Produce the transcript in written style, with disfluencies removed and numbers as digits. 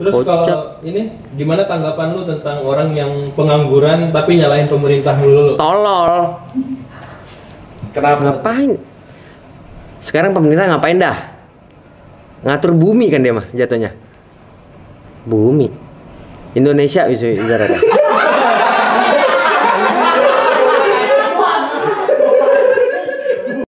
Terus kalau ini gimana tanggapan lu tentang orang yang pengangguran tapi nyalahin pemerintah dulu? Tolol. Kenapa? Ngapain? Sekarang pemerintah ngapain dah? Ngatur bumi kan dia mah jatuhnya. Bumi. Indonesia bisa ibaratnya.